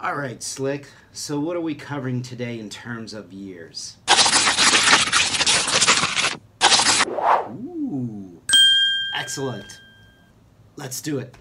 All right, Slick, so what are we covering today in terms of years? Ooh, excellent. Let's do it.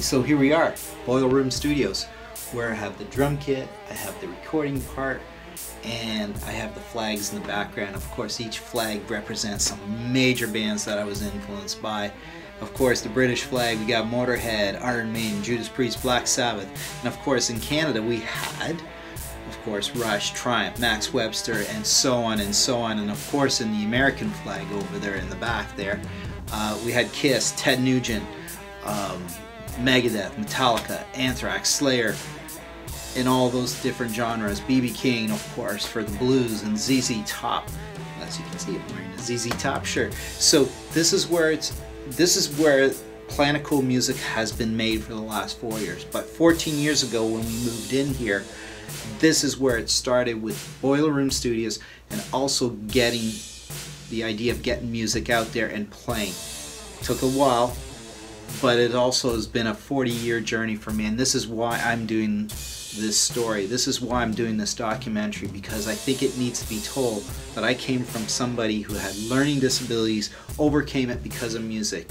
So here we are, Boiler Room Studios, where I have the drum kit, I have the recording part, and I have the flags in the background. Of course, each flag represents some major bands that I was influenced by. Of course, the British flag, we got Motörhead, Iron Maiden, Judas Priest, Black Sabbath, and of course in Canada we had, of course, Rush, Triumph, Max Webster, and so on and so on. And of course in the American flag over there in the back there, we had Kiss, Ted Nugent, Megadeth, Metallica, Anthrax, Slayer, in all those different genres. B.B. King, of course, for the blues, and ZZ Top. As you can see, I'm wearing a ZZ Top shirt. So this is where Planet Cool Music has been made for the last 4 years. But 14 years ago, when we moved in here, this is where it started with Boiler Room Studios, and also getting the idea of getting music out there and playing. It took a while, but it also has been a 40-year journey for me, and this is why I'm doing this story. This is why I'm doing this documentary, because I think it needs to be told that I came from somebody who had learning disabilities, overcame it because of music.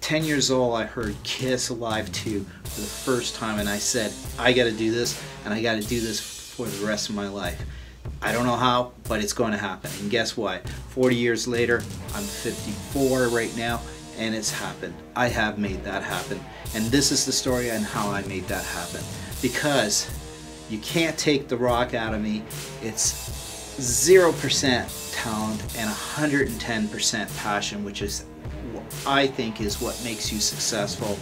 10 years old, I heard Kiss Alive 2 for the first time, and I said, I gotta do this, and I gotta do this for the rest of my life. I don't know how, but it's going to happen. And guess what? 40 years later, I'm 54 right now, and it's happened. I have made that happen. And this is the story on how I made that happen. Because you can't take the rock out of me. It's 0% talent and 110% passion, which is what I think is what makes you successful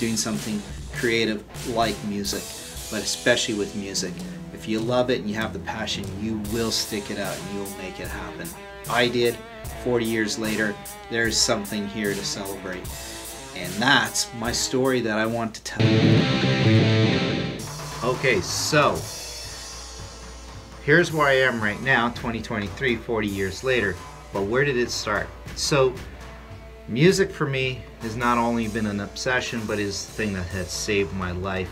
doing something creative like music, but especially with music. If you love it and you have the passion, you will stick it out and you'll make it happen. I did. 40 years later, there's something here to celebrate. And that's my story that I want to tell you. Okay, so here's where I am right now, 2023, 40 years later. But where did it start? So music for me has not only been an obsession, but is the thing that has saved my life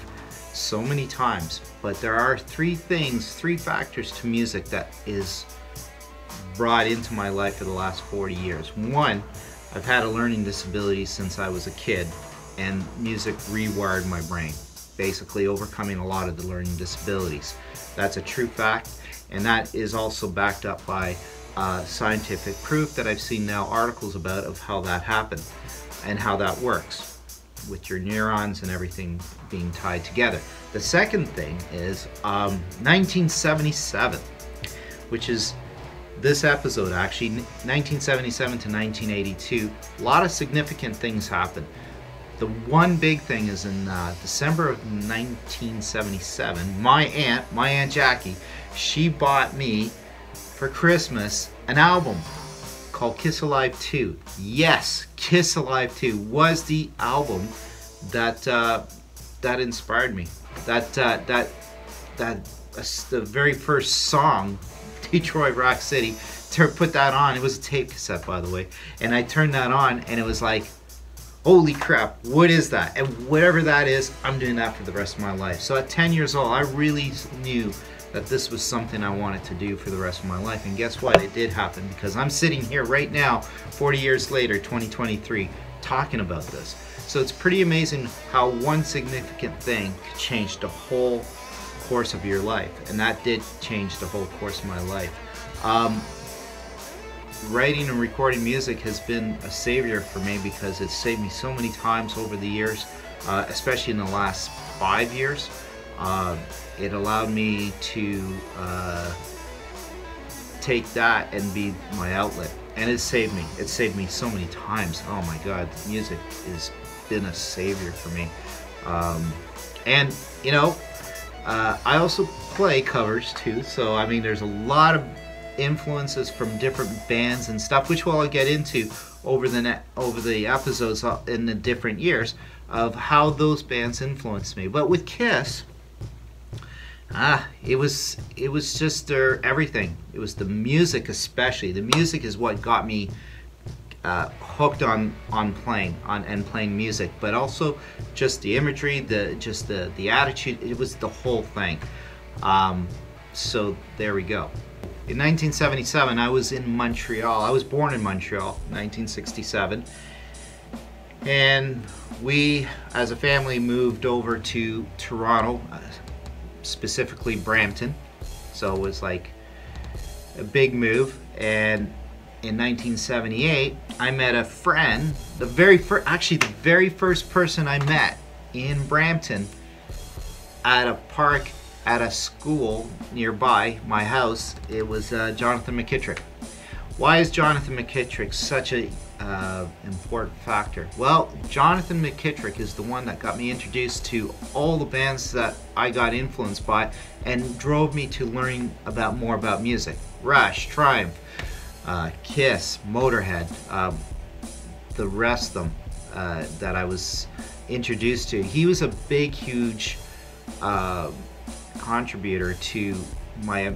so many times. But there are three factors to music that is brought into my life for the last 40 years. One, I've had a learning disability since I was a kid, and music rewired my brain, basically overcoming a lot of the learning disabilities. That's a true fact, and that is also backed up by scientific proof that I've seen now articles about of how that happened and how that works with your neurons and everything being tied together. The second thing is 1977, which is this episode actually, 1977 to 1982, a lot of significant things happened. The one big thing is in December of 1977, my Aunt Jackie, she bought me for Christmas an album called Kiss Alive 2. Yes, Kiss Alive 2 was the album that inspired me. The very first song, Detroit Rock City, to put that on. It was a tape cassette, by the way, and I turned that on and it was like, holy crap, what is that? And whatever that is, I'm doing that for the rest of my life. So at 10 years old, I really knew that this was something I wanted to do for the rest of my life, and guess what? It did happen, because I'm sitting here right now, 40 years later, 2023, talking about this. So it's pretty amazing how one significant thing could change the whole course of your life, and that did change the whole course of my life. Writing and recording music has been a savior for me, because it's saved me so many times over the years, especially in the last 5 years. It allowed me to take that and be my outlet. And it saved me. It saved me so many times. Oh my God, music has been a savior for me. And you know, I also play covers too, so I mean there's a lot of influences from different bands and stuff, which we'll get into over the episodes in the different years of how those bands influenced me. But with Kiss, it was just their everything. It was the music, especially. The music is what got me hooked on playing music, but also just the imagery, just the attitude. It was the whole thing. So there we go. In 1977, I was in Montreal. I was born in Montreal, 1967, and we, as a family, moved over to Toronto, specifically Brampton. So it was like a big move. And in 1978, I met a friend, the very first person I met in Brampton at a park at a school nearby my house. It was Jonathan McKittrick. Why is Jonathan McKittrick such a important factor? Well, Jonathan McKittrick is the one that got me introduced to all the bands that I got influenced by and drove me to learning about more about music. Rush, Triumph, Kiss, Motörhead, the rest of them that I was introduced to. He was a big, huge contributor to my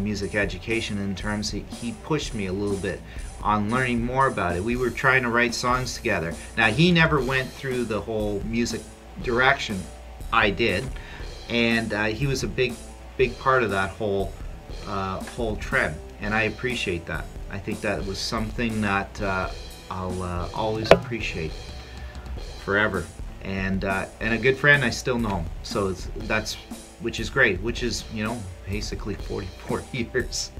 music education, in terms he pushed me a little bit on learning more about it. We were trying to write songs together. Now, he never went through the whole music direction I did, and he was a big part of that whole trend, and I appreciate that. I think that was something that I'll always appreciate forever. And a good friend, I still know him, so which is great, which is, you know, basically 44 years.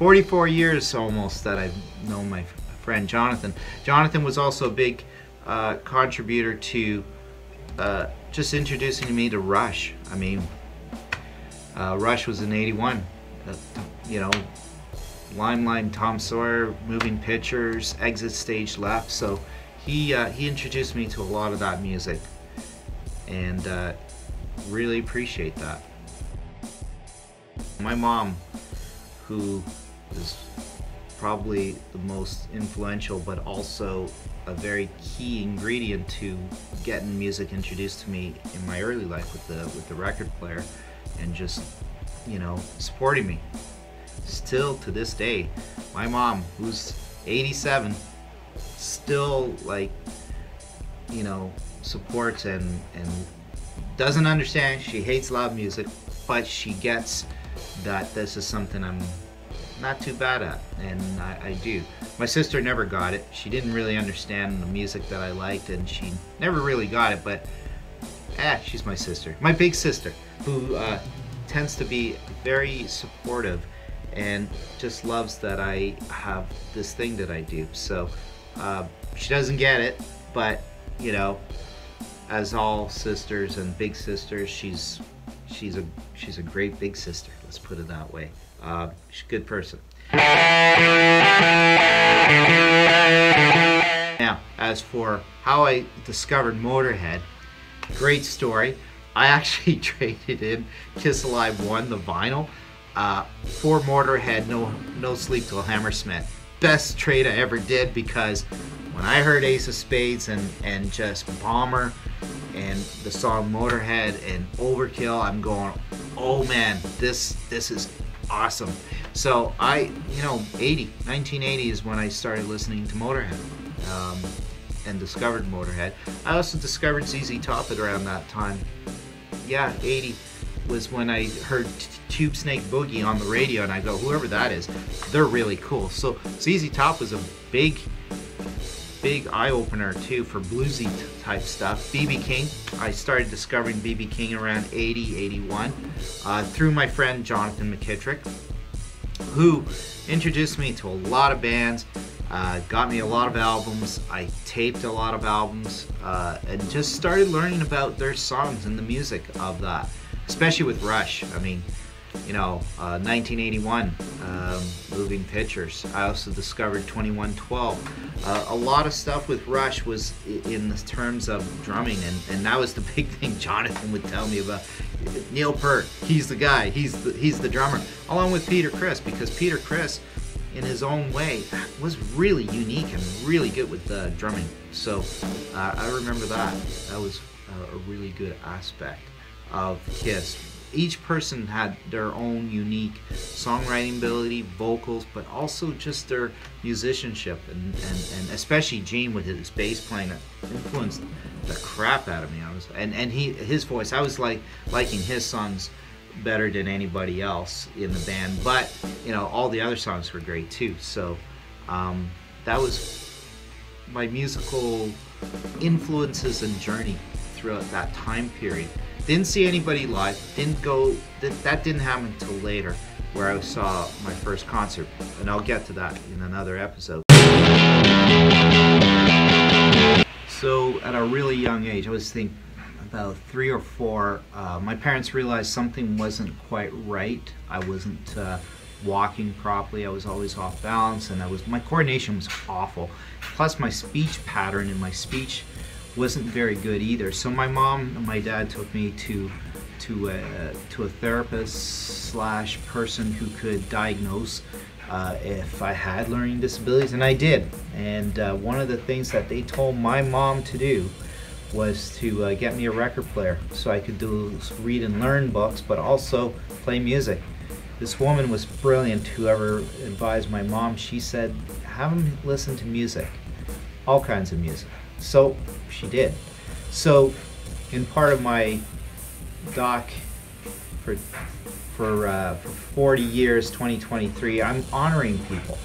44 years almost that I've known my friend Jonathan. Jonathan was also a big contributor to just introducing me to Rush. I mean, Rush was in '81. You know, Limelight, Tom Sawyer, Moving Pictures, Exit Stage Left. So he introduced me to a lot of that music, and really appreciate that. My mom, who is probably the most influential but also a very key ingredient to getting music introduced to me in my early life with the record player, and just, you know, supporting me still to this day. My mom, who's 87, still, like, you know, supports and doesn't understand. She hates loud music, but she gets that this is something I'm not too bad at, and I do. My sister never got it. She didn't really understand the music that I liked, and she never really got it, but she's my sister. My big sister, who tends to be very supportive and just loves that I have this thing that I do. So she doesn't get it, but, you know, as all sisters and big sisters, she's a great big sister. Let's put it that way. She's a good person. Now, as for how I discovered Motörhead, great story. I actually traded in Kiss Alive 1, the vinyl, for Motörhead, No Sleep Till Hammersmith. Best trade I ever did, because when I heard Ace of Spades and just Bomber and the song Motörhead and Overkill, I'm going, oh man, this is awesome. So I, you know, 1980 is when I started listening to Motörhead and discovered Motörhead. I also discovered ZZ Top at around that time. Yeah, 80 was when I heard Tube Snake Boogie on the radio, and I go, whoever that is, they're really cool. So ZZ Top was a big eye-opener too for bluesy type stuff. B.B. King, I started discovering B.B. King around 80, 81 through my friend Jonathan McKittrick, who introduced me to a lot of bands, got me a lot of albums. I taped a lot of albums and just started learning about their songs and the music of that, especially with Rush. I mean, you know, 1981, Moving Pictures. I also discovered 2112. A lot of stuff with Rush was in the terms of drumming, and that was the big thing Jonathan would tell me about. Neil Peart, he's the guy, he's the drummer, along with Peter Criss, because Peter Criss, in his own way, was really unique and really good with the drumming. So I remember that was a really good aspect of Kiss. Each person had their own unique songwriting ability, vocals, but also just their musicianship, and especially Gene with his bass playing influenced the crap out of me. I was, and his voice, I was liking his songs better than anybody else in the band, but you know, all the other songs were great too. So that was my musical influences and journey throughout that time period. Didn't see anybody live, that didn't happen until later, where I saw my first concert, and I'll get to that in another episode. So at a really young age, I was thinking about 3 or 4, my parents realized something wasn't quite right. I wasn't walking properly, I was always off balance, and my coordination was awful. Plus my speech pattern and my speech wasn't very good either. So my mom and my dad took me to a therapist / person who could diagnose if I had learning disabilities, and I did. And one of the things that they told my mom to do was to get me a record player so I could do read and learn books, but also play music. This woman was brilliant, whoever advised my mom. She said, have him listen to music, all kinds of music. So she did. So in part of my doc for 40 years, 2023, I'm honoring people.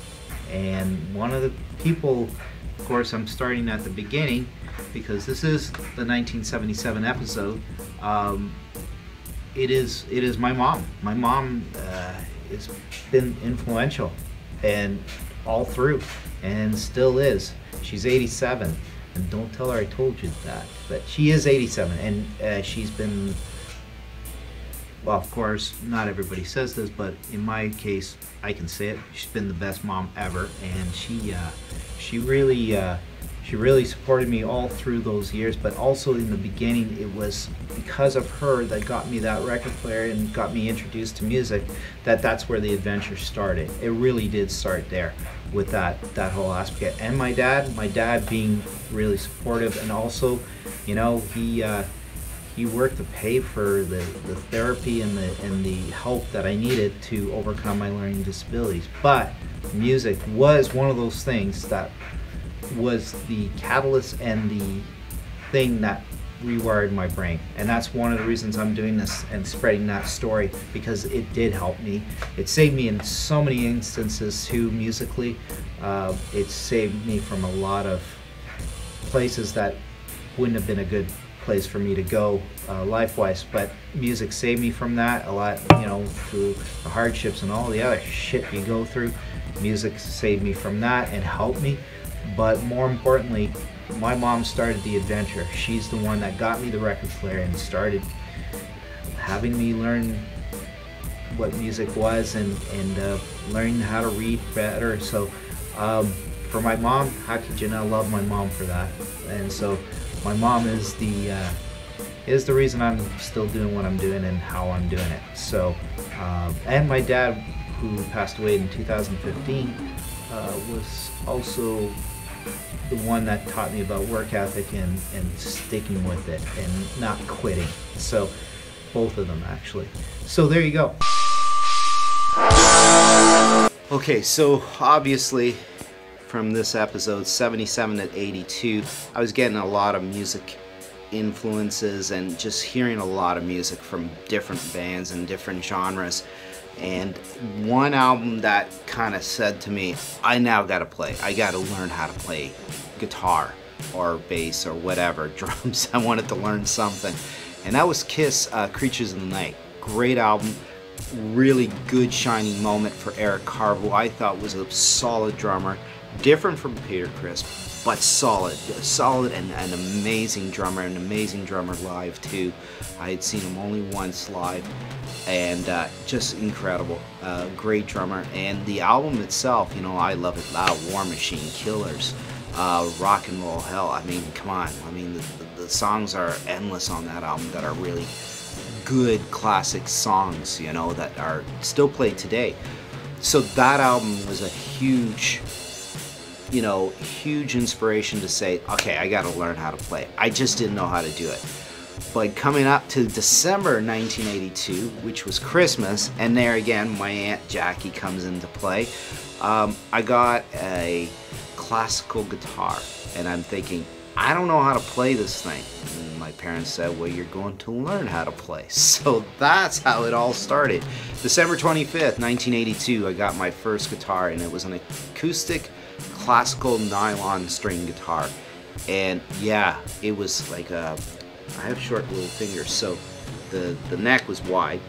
And one of the people, of course, I'm starting at the beginning because this is the 1977 episode. It is my mom. My mom has been influential, and all through, and still is. She's 87. And don't tell her I told you that, but she is 87, and she's been, well, of course, not everybody says this, but in my case, I can say it. She's been the best mom ever, and she really supported me all through those years, but also in the beginning, it was because of her that got me that record player and got me introduced to music, that's where the adventure started. It really did start there with that whole aspect. And my dad being really supportive, and also, you know, he worked to pay for the therapy and the help that I needed to overcome my learning disabilities. But music was one of those things that was the catalyst and the thing that rewired my brain, and that's one of the reasons I'm doing this and spreading that story, because it did help me. It saved me in so many instances too, musically. It saved me from a lot of places that wouldn't have been a good place for me to go life-wise, but music saved me from that a lot, you know, through the hardships and all the other shit you go through. Music saved me from that and helped me. But more importantly, my mom started the adventure. She's the one that got me the record player and started having me learn what music was, and learning how to read better. So for my mom, how could you not love my mom for that? And so my mom is the reason I'm still doing what I'm doing and how I'm doing it. So and my dad, who passed away in 2015, was also the one that taught me about work ethic and sticking with it and not quitting. So both of them, actually. So there you go. Okay, so obviously from this episode, 77 to 82, I was getting a lot of music influences and just hearing a lot of music from different bands and different genres. And one album that kind of said to me, I now gotta play. I gotta learn how to play guitar or bass or whatever, drums. I wanted to learn something. And that was Kiss, Creatures of the Night. Great album, really good shining moment for Eric Carr, who I thought was a solid drummer, different from Peter Criss, but solid. Solid and an amazing drummer, live too. I had seen him only once live, and just incredible. Great drummer. And the album itself, you know, I love it. Loud, War Machine, Killers, Rock and Roll Hell. I mean, come on. I mean, the songs are endless on that album that are really good classic songs, you know, that are still played today. So that album was a huge, you know, huge inspiration to say, okay, I gotta learn how to play. I just didn't know how to do it. But coming up to December 1982, which was Christmas, and there again, my Aunt Jackie comes into play. I got a classical guitar, and I'm thinking, I don't know how to play this thing. And my parents said, well, you're going to learn how to play. So that's how it all started. December 25th, 1982, I got my first guitar, and it was an acoustic classical nylon string guitar. And yeah, it was like a, I have short little fingers, so the neck was wide,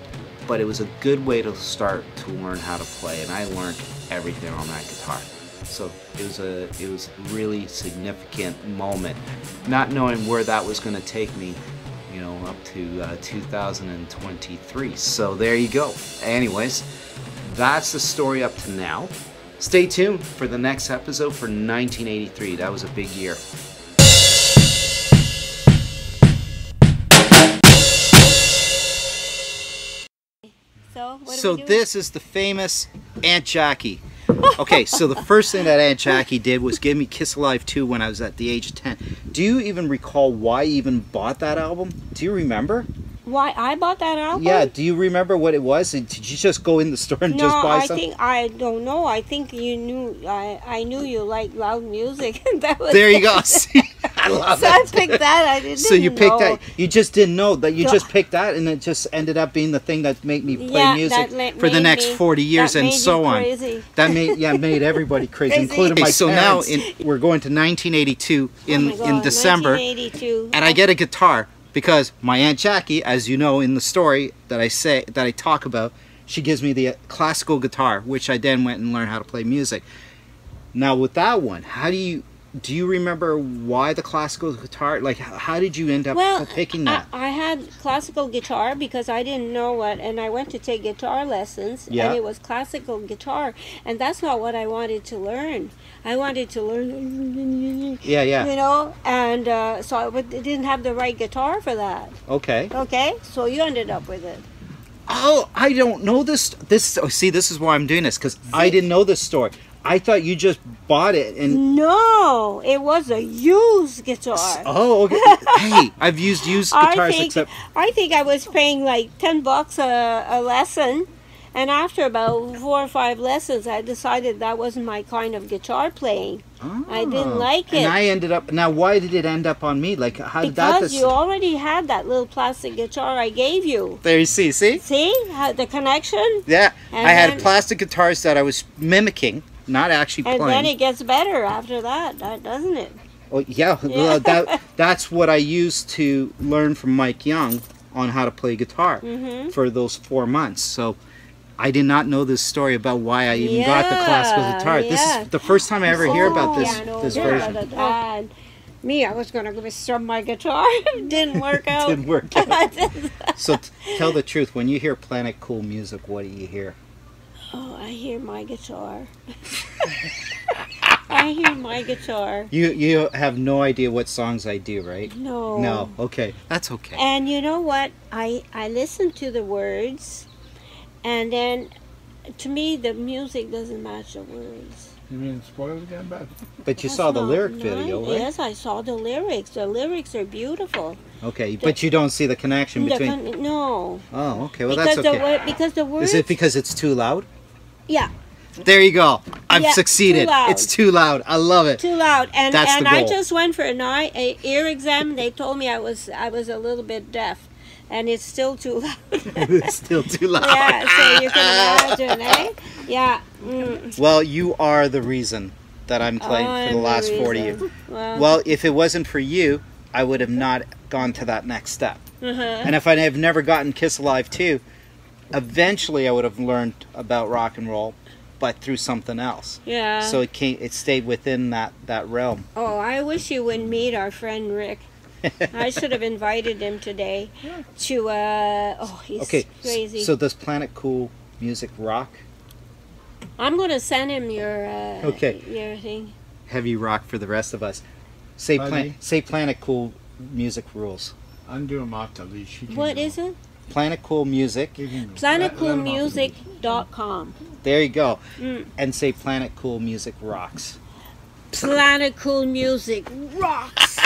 but it was a good way to start to learn how to play, and I learned everything on that guitar. So it was a really significant moment, not knowing where that was going to take me, you know, up to 2023. So there you go. Anyways, that's the story up to now. Stay tuned for the next episode for 1983. That was a big year. So, this is the famous Aunt Jackie. Okay, so the first thing that Aunt Jackie did was give me Kiss Alive 2 when I was at the age of 10. Do you even recall why I even bought that album? Do you remember? Why I bought that album? Yeah, do you remember what it was? Did you just go in the store and just buy something? No, I don't know. I think you knew, I knew you liked loud music. And that was there you go. See, I love so it. So I picked that. I didn't know. So you picked that. You just didn't know that you just picked that, and it just ended up being the thing that made me play music for the next 40 years and so on. Crazy. That made everybody crazy, including my parents. So now we're going to 1982 in December, 1982. And I get a guitar. Because my Aunt Jackie, as you know in the story that I talk about, she gives me the classical guitar, which I then went and learned how to play music. Now with that one, how do you remember why the classical guitar? Like, how did you end up picking that? I had classical guitar because I didn't know what, and I went to take guitar lessons, and it was classical guitar, and that's not what I wanted to learn. I wanted to learn, you know, and so I didn't have the right guitar for that. Okay. Okay, so you ended up with it. Oh, I don't know this. See, this is why I'm doing this, because I didn't know this story. I thought you just bought it and... No, it was a used guitar. Oh, okay. Hey, I've used guitars I think I was paying like $10 a lesson. And after about 4 or 5 lessons, I decided that wasn't my kind of guitar playing. Oh. I didn't like it. And I ended up... Now, why did it end up on me? Like, how did that... Because you already had that little plastic guitar I gave you. There you see, see? See? The connection? Yeah. And I had plastic guitars that I was mimicking, not actually playing. And then it gets better after that, doesn't it? Oh, yeah. That's what I used to learn from Mike Young on how to play guitar for those 4 months. So... I did not know this story about why I even got the classical guitar. Yeah. This is the first time I ever hear about this version. And me, I was going to strum my guitar. Didn't work out. Didn't work out. So tell the truth. When you hear Planet Cool Music, what do you hear? Oh, I hear my guitar. I hear my guitar. You have no idea what songs I do, right? No. No. Okay. That's okay. And you know what? I listen to the words. And then, to me, the music doesn't match the words. You mean spoiled again, Beth? But you saw the lyric video, right? Yes, I saw the lyrics. The lyrics are beautiful. Okay, but you don't see the connection between... No. Oh, okay. Well, that's okay. Because the words... Is it because it's too loud? Yeah. There you go. I've succeeded. It's too loud. I love it. Too loud. And that's the goal. I just went for an ear exam. They told me I was a little bit deaf. And it's still too loud. It's still too loud. Yeah, so you can imagine, eh? Yeah. Mm. Well, you are the reason that I'm playing for the last 40 years. Well, if it wasn't for you, I would have not gone to that next step. And if I had never gotten Kiss Alive 2, eventually I would have learned about rock and roll. but through something else. Yeah. So it came, it stayed within that realm. Oh, I wish you would meet our friend Rick. I should have invited him today to, oh, he's crazy. So does Planet Cool Music rock? I'm going to send him your thing. Heavy rock for the rest of us. Say, Planet Cool Music rules. Undo him off the leash. What is it? Planet Cool Music. PlanetCoolMusic.com. There you go. Mm. And say Planet Cool Music rocks. Planet Cool Music rocks.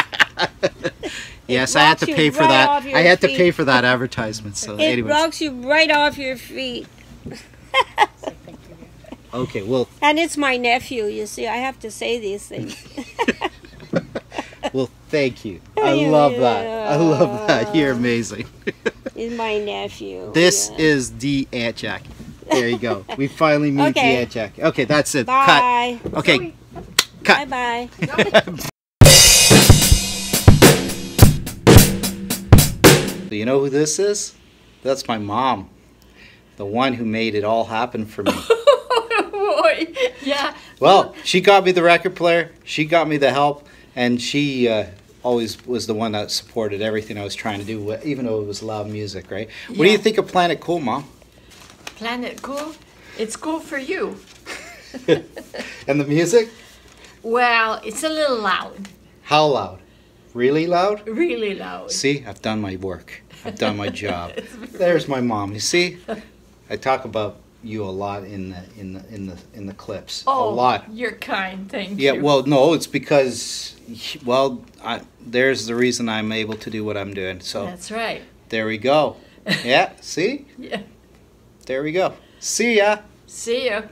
Yes, I had to pay for that. I had to pay for that advertisement. So anyways. It rocks you right off your feet. Okay, well. And it's my nephew, you see. I have to say these things. Well, thank you. I love that. I love that. You're amazing. He's my nephew. This is the Aunt Jackie. There you go. We finally meet the Aunt Jackie. Okay, that's it. Bye. Cut. Okay. Cut. Bye-bye. You know who this is? That's my mom. The one who made it all happen for me. Boy, yeah. Well, she got me the record player. She got me the help. And she always was the one that supported everything I was trying to do, even though it was loud music, right? Yeah. What do you think of Planet Cool, Mom? Planet Cool? It's cool for you. And the music? Well, it's a little loud. How loud? Really loud? Really loud. See, I've done my work. I've done my job. There's my mom. You see, I talk about you a lot in the clips. Oh, a lot. You're kind. Thank you. Yeah. Well, no, it's because, well, there's the reason I'm able to do what I'm doing. So that's right. There we go. Yeah. See. Yeah. There we go. See ya. See ya.